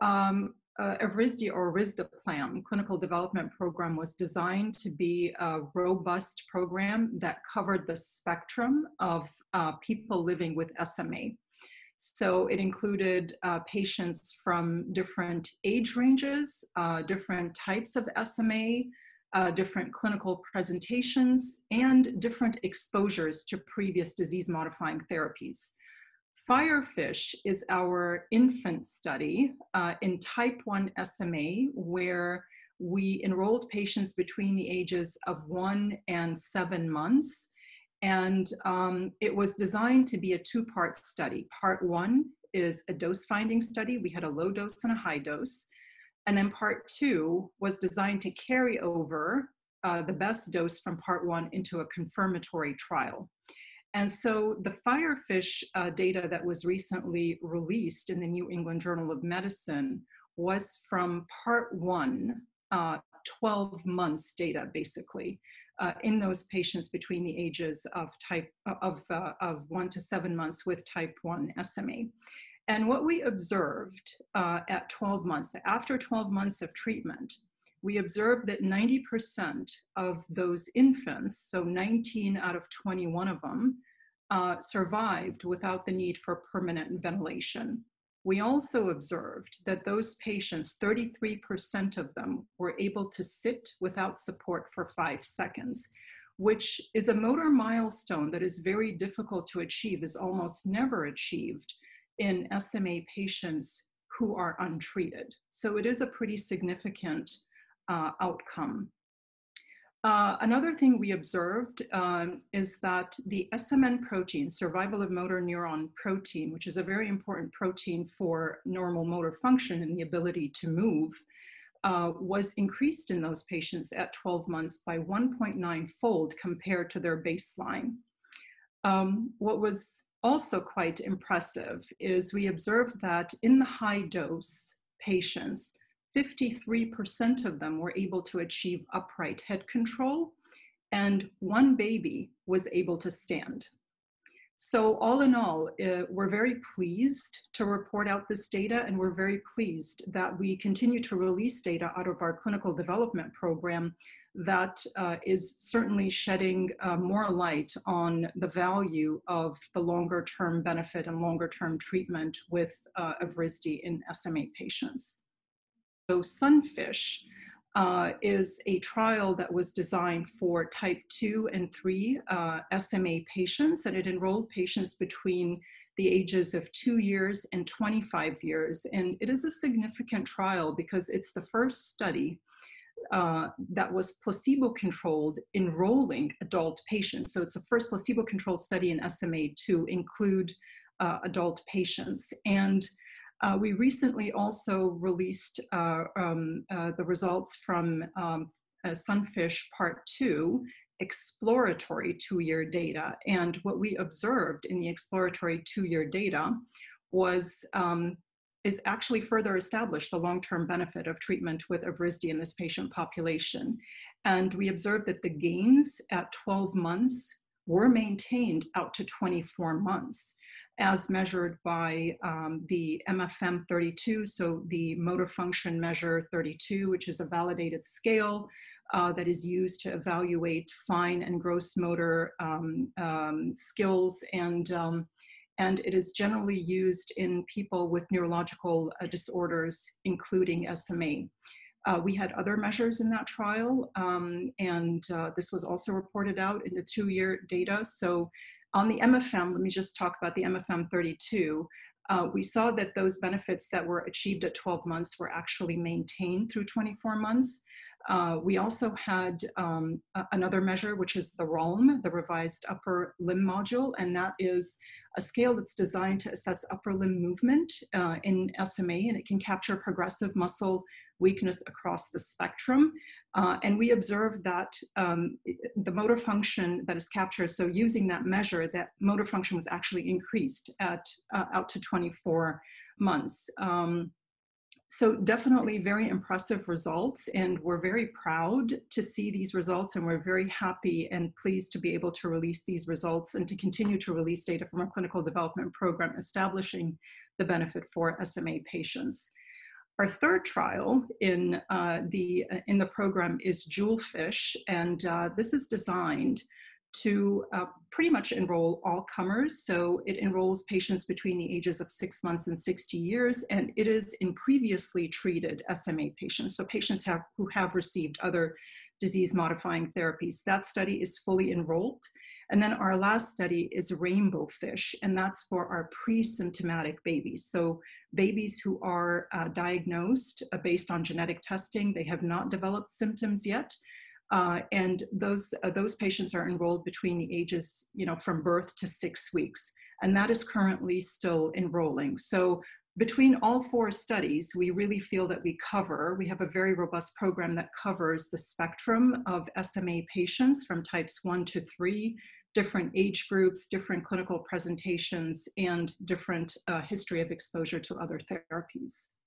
a RISD or risdiplam clinical development program was designed to be a robust program that covered the spectrum of people living with SMA. So it included patients from different age ranges, different types of SMA, different clinical presentations, and different exposures to previous disease-modifying therapies. FIREFISH is our infant study in type 1 SMA, where we enrolled patients between the ages of 1 and 7 months. And it was designed to be a two-part study. Part one is a dose-finding study. We had a low dose and a high dose. And then part two was designed to carry over the best dose from part one into a confirmatory trial. And so the FIREFISH data that was recently released in the New England Journal of Medicine was from part one, 12 months data, basically, in those patients between the ages of 1 to 7 months with type 1 SMA. And what we observed at 12 months, after 12 months of treatment, we observed that 90% of those infants, so 19 out of 21 of them, survived without the need for permanent ventilation. We also observed that those patients, 33% of them, were able to sit without support for 5 seconds, which is a motor milestone that is very difficult to achieve, is almost never achieved in SMA patients who are untreated. So it is a pretty significant outcome. Another thing we observed is that the SMN protein, survival of motor neuron protein, which is a very important protein for normal motor function and the ability to move, was increased in those patients at 12 months by 1.9-fold compared to their baseline. What was also quite impressive is we observed that in the high dose patients, 53% of them were able to achieve upright head control, and one baby was able to stand. So all in all, we're very pleased to report out this data, and we're very pleased that we continue to release data out of our clinical development program that is certainly shedding more light on the value of the longer-term benefit and longer-term treatment with risdiplam in SMA patients. So SUNFISH is a trial that was designed for type 2 and 3 SMA patients, and it enrolled patients between the ages of 2 years and 25 years. And it is a significant trial because it's the first study that was placebo-controlled enrolling adult patients. So it's the first placebo-controlled study in SMA to include adult patients. And we recently also released the results from SUNFISH Part 2, exploratory 2-year data. And what we observed in the exploratory 2-year data was is actually further established the long-term benefit of treatment with risdiplam in this patient population. And we observed that the gains at 12 months were maintained out to 24 months. As measured by the MFM-32, so the motor function measure 32, which is a validated scale that is used to evaluate fine and gross motor skills, and it is generally used in people with neurological disorders, including SMA. We had other measures in that trial, and this was also reported out in the 2-year data. So on the MFM, let me just talk about the MFM-32. We saw that those benefits that were achieved at 12 months were actually maintained through 24 months. We also had another measure, which is the ROLM, the revised upper limb module, and that is a scale that's designed to assess upper limb movement in SMA, and it can capture progressive muscle weakness across the spectrum. And we observed that the motor function that is captured, so using that measure, that motor function was actually increased at out to 24 months. So definitely very impressive results, and we're very proud to see these results, and we're very happy and pleased to be able to release these results and to continue to release data from our clinical development program establishing the benefit for SMA patients. Our third trial in the program is JEWELFIsh, and this is designed to pretty much enroll all comers. So it enrolls patients between the ages of 6 months and 60 years, and it is in previously treated SMA patients, so patients who have received other disease-modifying therapies. That study is fully enrolled. And then our last study is RAINBOWFIsh, and that's for our pre-symptomatic babies. So babies who are diagnosed based on genetic testing, they have not developed symptoms yet. And those patients are enrolled between the ages, from birth to 6 weeks. And that is currently still enrolling. So between all four studies, we really feel that we have a very robust program that covers the spectrum of SMA patients from types 1 to 3, different age groups, different clinical presentations, and different history of exposure to other therapies.